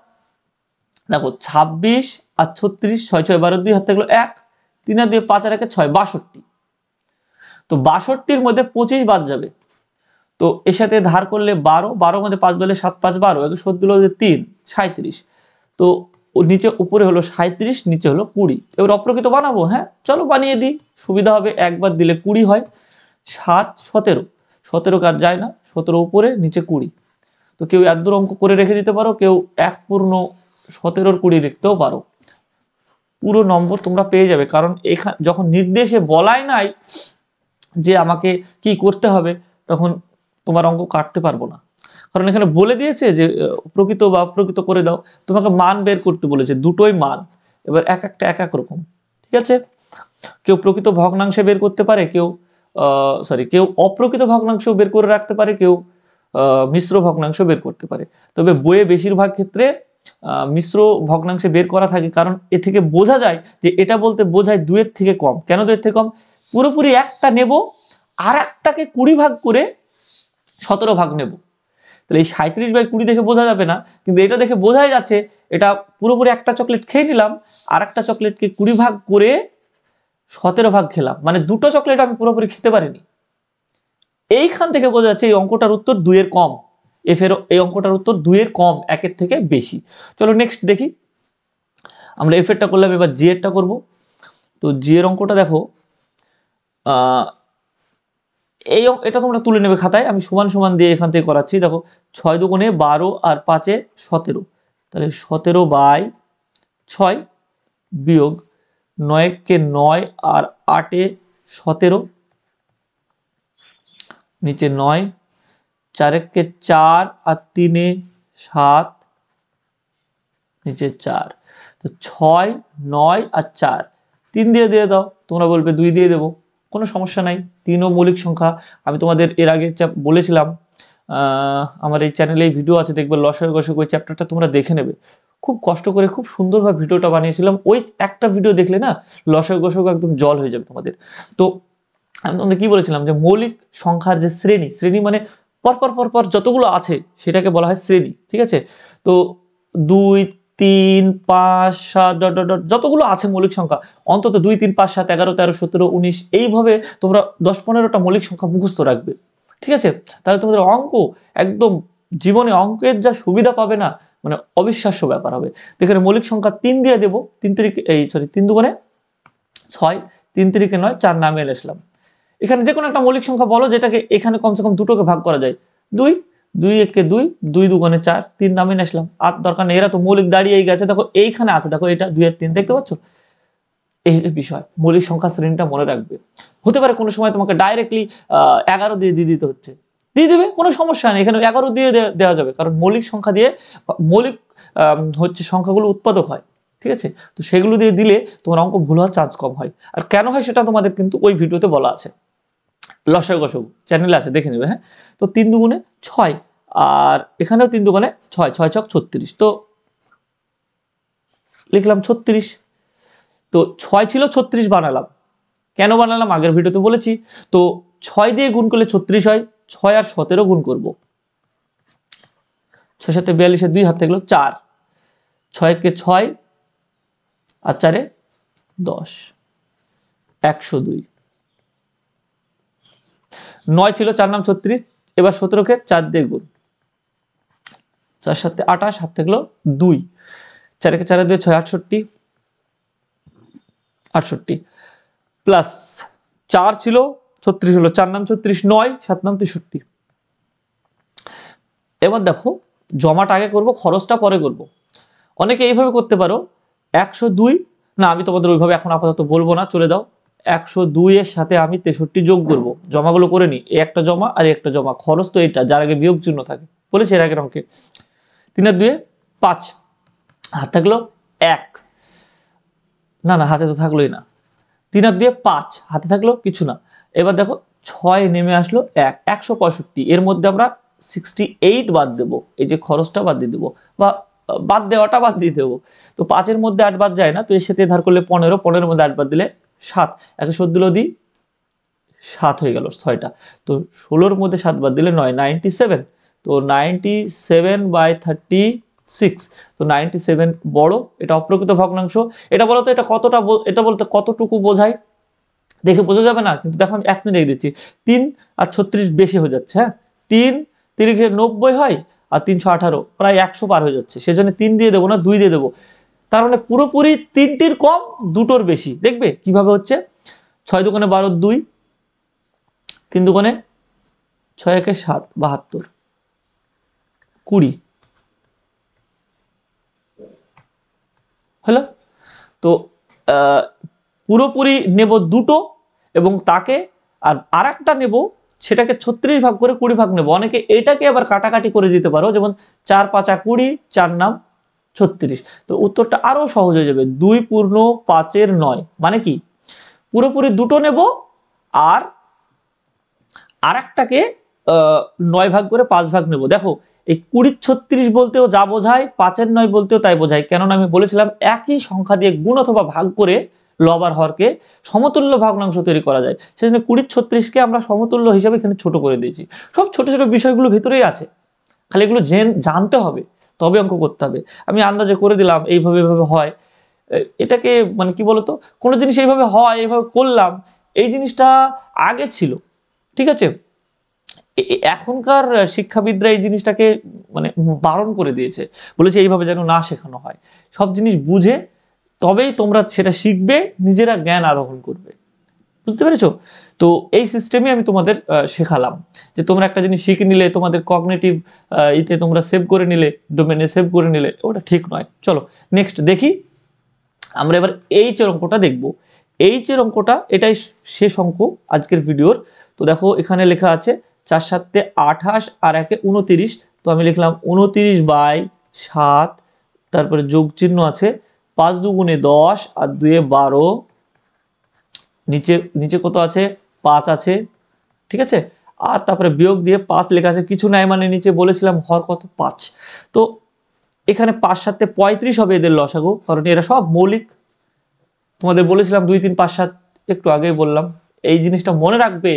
দেখো ছাব্বিশ আর ছত্রিশ, ছয় ছয় বারো, দুই হাতে থাকলো এক, তিন আর দুই পাঁচ আর একে ছয়, বাষট্টি। তো বাষট্টির মধ্যে পঁচিশ বাদ যাবে, তো এর সাথে ধার করলে বারো, বারো মধ্যে পাঁচ বলে সাত, পাঁচ বারো, একে সত দিল তিন, সাঁত্রিশ। তো নিচে উপরে হলো সাঁত্রিশ, নিচে হলো কুড়ি। এবার অপ্রকৃত বানাবো, হ্যাঁ চলো বানিয়ে দিই, সুবিধা হবে, একবার দিলে কুড়ি হয়। সাত সতেরো, সতেরো কাজ যায় না, সতেরো উপরে নিচে কুড়ি। তো কেউ এক দূর অঙ্ক করে রেখে দিতে পারো, কেউ এক পূর্ণ সতেরোর কুড়ি লিখতেও পারো, পুরো নম্বর তোমরা পেয়ে যাবে। কারণ এখানে যখন নির্দেশে বলাই নাই যে আমাকে কি করতে হবে, তখন তোমার অঙ্ক কাটতে পারবো না, কারণ এখানে বলে দিয়েছে যে প্রকৃত বা অপ্রকৃত করে দাও, তোমাকে মান বের করতে বলেছে, দুটোই মান। এবার এক একটা এক এক রকম, ঠিক আছে, কেউ প্রকৃত ভগ্নাংশে বের করতে পারে, কেউ সরি কেউ অপ্রকৃত ভগ্নাংশ বের করে রাখতে পারে, কেউ মিশ্র ভগ্নাংশ বের করতে পারে। তবে বইয়ে বেশিরভাগ ক্ষেত্রে মিশ্র ভগ্নাংশে বের করা থাকে, কারণ এ থেকে বোঝা যায় যে এটা বলতে বোঝায় দুয়ের থেকে কম। কেন দুয়ের থেকে কম? পুরোপুরি একটা নেব, আর একটাকে কুড়ি ভাগ করে সতেরো ভাগ নেব, তাহলে এই সাঁত্রিশ বাই কুড়ি দেখে বোঝা যাবে না, কিন্তু এটা দেখে বোঝাই যাচ্ছে এটা পুরোপুরি একটা চকলেট খেয়ে নিলাম, আর একটা চকলেটকে কুড়ি ভাগ করে সতেরো ভাগ খেলাম, মানে দুটো চকলেট আমি পুরোপুরি খেতে পারিনি। এইখান থেকে বোঝা যাচ্ছে এই অঙ্কটার উত্তর দুইয়ের কম, এফের এই অঙ্কটার উত্তর দুইয়ের কম, একের থেকে বেশি। চলো নেক্সট দেখি, আমরা এফ এরটা করলাম, এবার জি এরটা করব। তো জি এর অঙ্কটা দেখো, এই এটা তোমরা তুলে নেবে খাতায়, আমি সমান সমান দিয়ে এখান থেকে করাচ্ছি। দেখো ছয় দুগুণে বারো আর পাঁচে সতেরো, তাহলে সতেরো বাই ছয় বিয়োগ নয় কে নয় আর আটে সতেরো, নিচে নয়, চার কে চার আর তিনে সাত, নিচে চার। তো ছয় নয় আর চার তিন দিয়ে দিয়ে দাও, তোমরা বলবে দুই দিয়ে দেবো, কোনো সমস্যা নাই। তিনও মৌলিক সংখ্যা, আমি তোমাদের এর আগে বলেছিলাম, আমার এই চ্যানেলে ভিডিও আছে দেখবে, লসাগু গসাগু ওই চ্যাপ্টারটা তোমরা দেখে নেবে। খুব কষ্ট করে খুব সুন্দরভাবে ভিডিওটা বানিয়েছিলাম, ওই একটা ভিডিও দেখলে না লসাগু গসাগু একদম জল হয়ে যাবে তোমাদের। তো আমি তোমাদের কি বলেছিলাম যে মৌলিক সংখ্যার যে শ্রেণী, শ্রেণী মানে পরপর পরপর যতগুলো আছে সেটাকে বলা হয় শ্রেণী, ঠিক আছে। তো দুই তিন পাঁচ সাত ডট ডট যতগুলো আছে মৌলিক সংখ্যা, অন্তত দুই তিন পাঁচ সাত এগারো তেরো সতেরো উনিশ, এইভাবে তোমরা দশ পনেরোটা মৌলিক সংখ্যা মুখস্থ রাখবে, ঠিক আছে। তাহলে তোমাদের অঙ্ক একদম জীবনে অঙ্কের যা সুবিধা পাবে না, মানে অবিশ্বাস্য ব্যাপার হবে। এখানে মৌলিক সংখ্যা তিন দিয়ে দেবো, তিন তিরিকে এই সরি তিন দুগুণে ছয়, তিন তিরিকে নয়, চার নামে এনে আসলাম। এখানে যে কোনো একটা মৌলিক সংখ্যা বলো যেটাকে এখানে কমসে কম দুটোকে ভাগ করা যায়, দুই দুই একে দুই, দুই দুগুণে চার, তিন নামে এনে আসলাম। আর দরকার নেই, এরা তো মৌলিক দাঁড়িয়েই গেছে। দেখো এইখানে আছে, দেখো এটা দুই আর তিন, দেখতে পাচ্ছ। এই বিষয় মৌলিক সংখ্যা শ্রেণীটা মনে রাখবে। হতে পারে কোনো সময় তোমাকে ডাইরেক্টলি আহ এগারো দিয়ে দিয়ে দিতে হচ্ছে, দিয়ে দেবে, কোনো সমস্যা নেই, এখানে এগারো দিয়ে দেওয়া যাবে, কারণ মৌলিক সংখ্যা দিয়ে মৌলিক হচ্ছে সংখ্যাগুলো উৎপাদক হয়, ঠিক আছে। তো সেগুলো দিয়ে দিলে তোমার অঙ্ক ভুল হওয়ার চান্স কম হয়। আর কেন হয় সেটা তোমাদের কিন্তু ওই ভিডিওতে বলা আছে, লসাগু গসাগু চ্যানেলে আছে, দেখে নেবে। হ্যাঁ, তো তিন দুগুণে ছয় আর এখানেও তিন দুগুণে ছয়, ছয় ছক ছত্রিশ, তো লিখলাম ছত্রিশ। তো ছয় ছিল, ছত্রিশ বানালাম, কেন বানালাম আগের ভিডিওতে বলেছি। তো ছয় দিয়ে গুণ করলে ছত্রিশ হয়, ছয় আর সতেরো গুণ করবো, ছয় সাথে বিয়াল্লিশে দুই হাত থাকলো চার, ছয় কে ছয় আর চারে দশ, একশো দুই। নয় ছিল, চার নাম ছত্রিশ, এবার সতেরো কে চার দিয়ে গুণ, চার সাথে আঠাশ হাত থাকলো দুই, চারে কে চারে দুই ছয় আটষট্টি, আটষট্টি প্লাস চার ছিল ছত্রিশ হলো, চার নাম ছত্রিশ, নয় সাত নাম তেষট্টি। এবার দেখো জমাটা আগে করবো, খরচটা পরে করব। অনেকে এইভাবে করতে পারো, একশো দুই না আমি তোমাদের ওইভাবে এখন আপাতত বলবো না, চলে দাও। একশো দুই এর সাথে আমি তেষট্টি যোগ করবো, জমাগুলো করে নিই, একটা জমা আর একটা জমা। খরচ তো এটা যার আগে বিয়োগ চিহ্ন থাকে, বলেছি এর আগের অঙ্কে। তিন আর দুয়ে পাঁচ হাত থাকলো এক, না না হাতে তো থাকলোই না, তিন আর দুয়ে পাঁচ হাতে থাকলো কিছু না। এবার দেখো ছয় নেমে আসলো এক, একশো পঁয়ষট্টি, এর মধ্যে আমরা সিক্সটি এইট বাদ দেবো, এই যে খরচটা বাদ দিয়ে দেবো, বা বাদ দেওয়াটা বাদ দিয়ে দেবো। তো পাঁচের মধ্যে আট বাদ যায় না, তো এর সাথে ধার করলে পনেরো, পনেরোর মধ্যে আট বাদ দিলে সাত, একে সদ দিল দিই সাত হয়ে গেল ছয়টা। তো ষোলোর মধ্যে সাত বাদ দিলে নয়, নাইনটি সেভেন। তো ninety seven by thirty six, তো নাইনটি সেভেন বড়ো, এটা অপ্রকৃত ভগ্নাংশ। এটা বলতো এটা কতটা, এটা বলতে কতটুকু বোঝায়, দেখে বোঝা যাবে না, কিন্তু দেখো আমি এখনই দেখে দিচ্ছি, তিন আর ছত্রিশ বেশি হয়ে যাচ্ছে। হ্যাঁ, তিন তিরিশে নব্বই হয় আর তিনশো আঠারো, প্রায় একশো পার হয়ে যাচ্ছে, সেজন্য তিন দিয়ে দেবো না দুই দিয়ে দেবো, তার মানে পুরোপুরি তিনটির কম দুটোর বেশি। দেখবে কিভাবে হচ্ছে, ছয় দুগুণে বারো দুই, তিন দুগুণে ছয় একে সাত বাহাত্তর, কুড়ি হলো। তো পুরোপুরি নেব দুটো এবং তাকে আর আর একটা নেব, সেটাকে ছত্রিশ ভাগ করে কুড়ি ভাগ নেব। অনেকে এটাকে আবার কাটাকাটি করে দিতে পারো, যেমন চার পাঁচা কুড়ি, চার নাম ছত্রিশ। তো উত্তরটা আরো সহজ হয়ে যাবে, দুই পূর্ণ পাঁচের নয়, মানে কি পুরোপুরি দুটো নেব আর আর একটাকে নয় ভাগ করে পাঁচ ভাগ নেব। দেখো এই কুড়ির ছত্রিশ বলতেও যা বোঝায়, পাঁচের নয় বলতেও তাই বোঝায়, কেননা আমি বলেছিলাম একই সংখ্যা দিয়ে গুণ অথবা ভাগ করে লবার হরকে সমতুল্য ভগ্নাংশ তৈরি করা যায়। সেজন্য কুড়ির ছত্রিশকে আমরা সমতুল্য হিসাবে এখানে ছোট করে দিয়েছি। সব ছোট ছোট বিষয়গুলো ভিতরেই আছে, খালি এগুলো জানতে হবে তবে অঙ্ক করতে হবে। আমি আন্দাজে করে দিলাম এইভাবে এইভাবে হয়, এটাকে মানে কি বলতো, কোনো জিনিস এইভাবে হয়, এইভাবে করলাম, এই জিনিসটা আগে ছিল, ঠিক আছে। এখনকার শিক্ষাবিদরা এই জিনিসটাকে মানে বারণ করে দিয়েছে, বলেছে এইভাবে যেন না শেখানো হয়, সব জিনিস বুঝে তবেই তোমরা সেটা শিখবে, নিজেরা জ্ঞান আরোহণ করবে। বুঝতে পেরেছো? তো এই সিস্টেমে আমি তোমাদের শেখালাম যে তোমরা একটা জিনিস শিখে নিলে, তোমাদের কগনিটিভ ইতে তোমরা সেভ করে নিলে, ডোমেনে সেভ করে নিলে, ওটা ঠিক নয়। চলো নেক্সট দেখি, আমরা এবার এইচ এর অঙ্কটা দেখবো। এইচ এর অঙ্কটা এটাই শেষ অঙ্ক আজকের ভিডিওর। তো দেখো এখানে লেখা আছে চার সাতে আঠাশ আর একে উনতিরিশ। তো আমি লিখলাম উনতিরিশ বাই সাত, তারপরে যোগ চিহ্ন আছে, পাঁচ দুগুণে দশ আর দুয়ে বারো, নিচে নিচে কত আছে পাঁচ আছে, ঠিক আছে, আর তারপরে বিয়োগ দিয়ে পাঁচ লেখা আছে, কিছু নাই মানে নিচে বলেছিলাম হর কত পাঁচ। তো এখানে পাঁচ সাতে পঁয়ত্রিশ হবে এদের লসাগু, কারণ এরা সব মৌলিক। তোমাদের বলেছিলাম দুই তিন পাঁচ সাত একটু আগেই বললাম। এই জিনিসটা মনে রাখবে,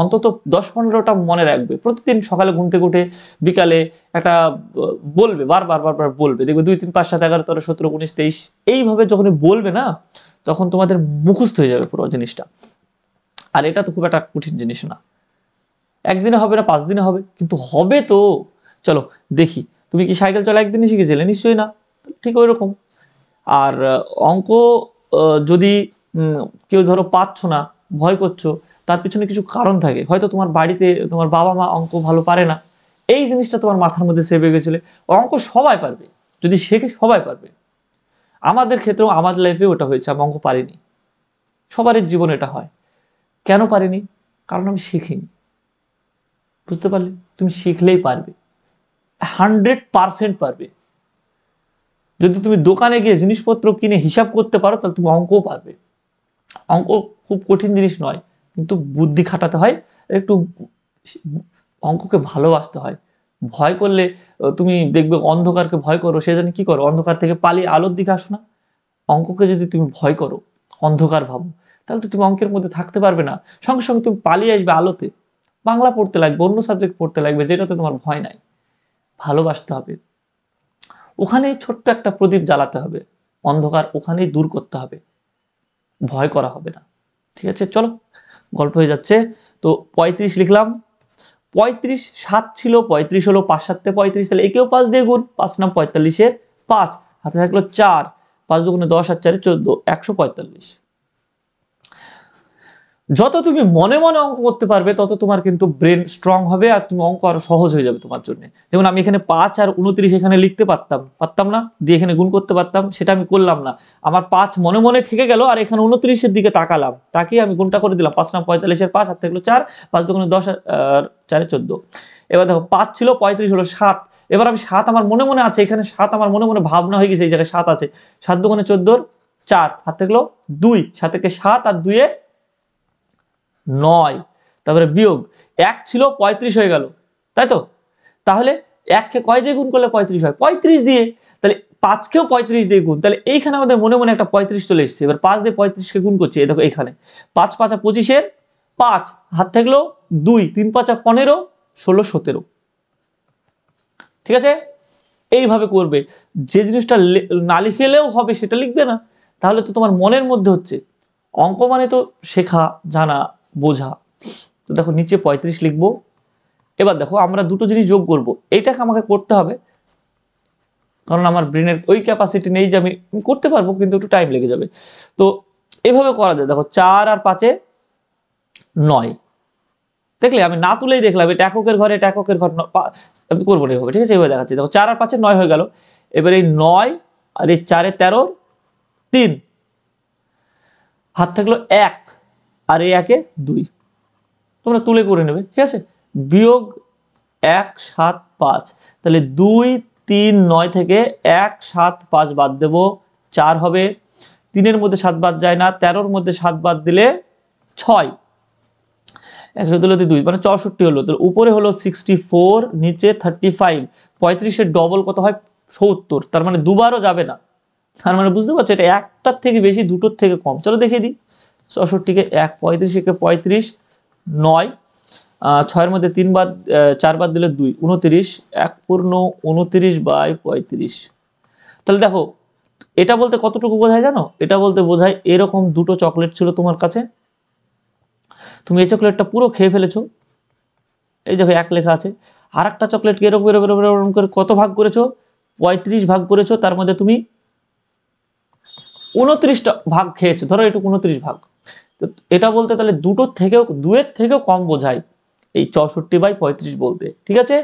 অন্তত দশ পনেরোটা মনে রাখবে। প্রতিদিন সকালে ঘুম থেকে উঠে বিকালে একটা বলবে, বারবার বারবার বলবে, দেখবে দুই তিন পাঁচ সাত এগারো তেরো সতেরো উনিশ তেইশ, এইভাবে যখন বলবে না তখন তোমাদের মুখস্থ হয়ে যাবে পুরো জিনিসটা। আর এটা তো খুব একটা কঠিন জিনিস না, একদিনে হবে না পাঁচ দিনে হবে, কিন্তু হবে। তো চলো দেখি, তুমি কি সাইকেল চলা একদিনে শিখেছিলে? নিশ্চয়ই না, ঠিক ওই রকম। আর অঙ্ক যদি কেউ ধরো পাচ্ছ না, ভয় করছো, তার পিছনে কিছু কারণ থাকে। হয়তো তোমার বাড়িতে তোমার বাবা মা অঙ্ক ভালো পারে না, এই জিনিসটা তোমার মাথার মধ্যে সেভ হয়ে গেছিলে। অঙ্ক সবাই পারবে যদি শেখে, সবাই পারবে। আমাদের ক্ষেত্রেও আমার লাইফে ওটা হয়েছে, আমি অঙ্ক পারিনি, সবারই জীবনে এটা হয়। কেন পারিনি? কারণ আমি শিখিনি। বুঝতে পারলে? তুমি শিখলেই পারবে, হান্ড্রেড পারসেন্ট পারবে। যদি তুমি দোকানে গিয়ে জিনিসপত্র কিনে হিসাব করতে পারো তাহলে তুমি অঙ্কও পারবে। অঙ্ক খুব কঠিন জিনিস নয়, কিন্তু বুদ্ধি খাটাতে হয়, একটু অঙ্ককে ভালোবাসতে হয়। ভয় করলে তুমি দেখবে, অন্ধকারকে ভয় করো, সে জানি কি করো, অন্ধকার থেকে পালিয়ে আলোর দিকে আসো না। অঙ্ককে যদি তুমি ভয় করো, অন্ধকার ভাবো, তাহলে তো তুমি অঙ্কের মধ্যে থাকতে পারবে না, সঙ্গে সঙ্গে তুমি পালিয়ে আসবে আলোতে। বাংলা পড়তে লাগবে, অন্য সাবজেক্ট পড়তে লাগবে, যেটাতে তোমার ভয় নাই। ভালোবাসতে হবে, ওখানে ছোট্ট একটা প্রদীপ জ্বালাতে হবে, অন্ধকার ওখানেই দূর করতে হবে, ভয় করা হবে না। ঠিক আছে, চলো গল্প হয়ে যাচ্ছে। তো পঁয়ত্রিশ লিখলাম, পঁয়ত্রিশ সাত ছিল, পঁয়ত্রিশ হলো, পাঁচ সাতে পঁয়ত্রিশ, তাহলে একেও পাঁচ দিয়ে গুণ, পাঁচ নাম পঁয়তাল্লিশের পাঁচ, হাতে থাকলো চার, পাঁচ দুগুণে দশ আর চারে চোদ্দ, একশো পঁয়তাল্লিশ। যত তুমি মনে মনে অঙ্ক করতে পারবে তত তোমার কিন্তু ব্রেন স্ট্রং হবে, আর তুমি অঙ্ক আরো সহজ হয়ে যাবে তোমার জন্য। যেমন আমি এখানে পাঁচ আর উনত্রিশ এখানে লিখতে পারতাম, পারতাম না, দিয়ে এখানে গুণ করতে পারতাম, সেটা আমি করলাম না। আমার পাঁচ মনে মনে থেকে গেল, আর এখানে উনত্রিশের দিকে তাকালাম, তাকিয়ে আমি গুণটা করে দিলাম, পাঁচ নাম পঁয়তাল্লিশের পাঁচ, হাতে থাকলো চার, পাঁচ দুগুণে দশ আর চারে চোদ্দ। এবার দেখো পাঁচ ছিল, পঁয়ত্রিশ হলো সাত। এবার আমি সাত আমার মনে মনে আছে, এখানে সাত আমার মনে মনে ভাবনা হয়ে গেছে, এই জায়গায় সাত আছে, সাত দুগুণে চোদ্দোর চার, হাতে থাকলো দুই, সাত থেকে সাত আর দুয়ে নয়, তারপরে বিয়োগ, এক ছিল পঁয়ত্রিশ হয়ে গেল, তাই তো? তাহলে এককে কয় দিয়ে গুণ করলে পঁয়ত্রিশ হয়? পঁয়ত্রিশ দিয়ে। তাহলে পাঁচকেও পঁয়ত্রিশ দিয়ে গুণ, তাহলে এইখানে আমাদের মনে মনে একটা পঁয়ত্রিশ চলে এসেছে। এবার পাঁচ দিয়ে পঁয়ত্রিশকে গুণ করছি, দেখো এখানে পাঁচ পাঁচা পঁচিশের পাঁচ, হাত থাকলো দুই, তিন পাঁচা পনেরো, ষোলো সতেরো। ঠিক আছে, এইভাবে করবে। যে জিনিসটা না লিখলেও হবে সেটা লিখবে না, তাহলে তো তোমার মনের মধ্যে হচ্ছে। অঙ্ক মানে তো শেখা, জানা, বোঝা। তো দেখো নিচে পঁয়ত্রিশ লিখবো। এবার দেখো আমরা দুটো জিনিস যোগ করব, এইটাকে আমাকে করতে হবে, কারণ আমার ব্রেনের ওই ক্যাপাসিটি নেই যে আমি করতে পারবো, কিন্তু একটু টাইম লেগে যাবে। তো এভাবে করা যায়, দেখো চার আর পাঁচে নয়, দেখলে আমি না তুলেই দেখলাম এটা এককের ঘরে, এটা এককের ঘর, আমি করবো না এভাবে। ঠিক আছে, এভাবে দেখাচ্ছি, দেখো চার আর পাঁচে নয় হয়ে গেল। এবার এই নয় আর এই চারে তেরো, তিন, হাত থাকলো এক, আর এই একে দুই, তোমরা তুলে করে নেবে। ঠিক আছে, বিয়োগ এক সাত পাঁচ, তাহলে দুই তিন নয় থেকে এক সাত পাঁচ বাদ দেব, চার হবে। তিনের মধ্যে সাত বাদ যায় না, তেরোর মধ্যে সাত বাদ দিলে ছয়, একশো দিল দুই, মানে চৌষট্টি হলো। তাহলে উপরে হলো সিক্সটি ফোর, নিচে থার্টি ফাইভ। পঁয়ত্রিশের ডবল কত হয়? সত্তর, তার মানে দুবারও যাবে না। তার মানে বুঝতে পারছো এটা একটার থেকে বেশি, দুটোর থেকে কম। চলো দেখিয়ে দিই, চৌষট্টিকে এক, পঁয়ত্রিশকে পঁয়ত্রিশ, নয়, ছয়ের মধ্যে তিন বাদ, চার বাদ দিলে দুই, উনত্রিশ, এক পূর্ণ উনত্রিশ বাই পঁয়ত্রিশ। তাহলে দেখো এটা বলতে কতটুকু বোঝায় জানো? এটা বলতে বোঝায় এরকম দুটো চকলেট ছিল তোমার কাছে, তুমি এই চকলেটটা পুরো খেয়ে ফেলেছো, এই দেখো এক লেখা আছে। আর একটা চকলেটকে এরকম এরকম করে কত ভাগ করেছো? পঁয়ত্রিশ ভাগ করেছো, তার মধ্যে তুমি उनत्रिश भाग खेयेछे धरो एटुकु उनत्रिश भाग तो एटा बोलते ताहले दुटो थेकेओ दुएर थेकेओ कम बोझाय এই চৌষট্টি বাই পঁয়ত্রিশ বলতে। ঠিক আছে,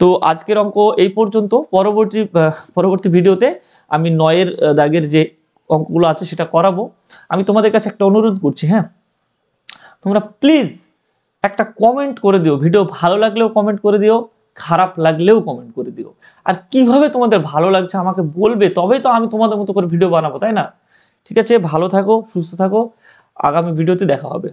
তো আজকের অঙ্ক এই পর্যন্ত। পরবর্তী পরবর্তী ভিডিওতে আমি নয়ের দাগের যে অঙ্কগুলো আছে সেটা করাবো। আমি তোমাদের কাছে একটা অনুরোধ করছি, হ্যাঁ তোমরা প্লিজ একটা কমেন্ট করে দিও, ভিডিও ভালো লাগলেও কমেন্ট করে দিও, খারাপ লাগলেও কমেন্ট করে দিও। আর কিভাবে তোমাদের ভালো লাগছে আমাকে বলবে, তবেই তো আমি তোমাদের মতো করে ভিডিও বানাবো, তাই না? ঠিক আছে, ভালো থাকো, সুস্থ থাকো, আগামী ভিডিওতে দেখা হবে।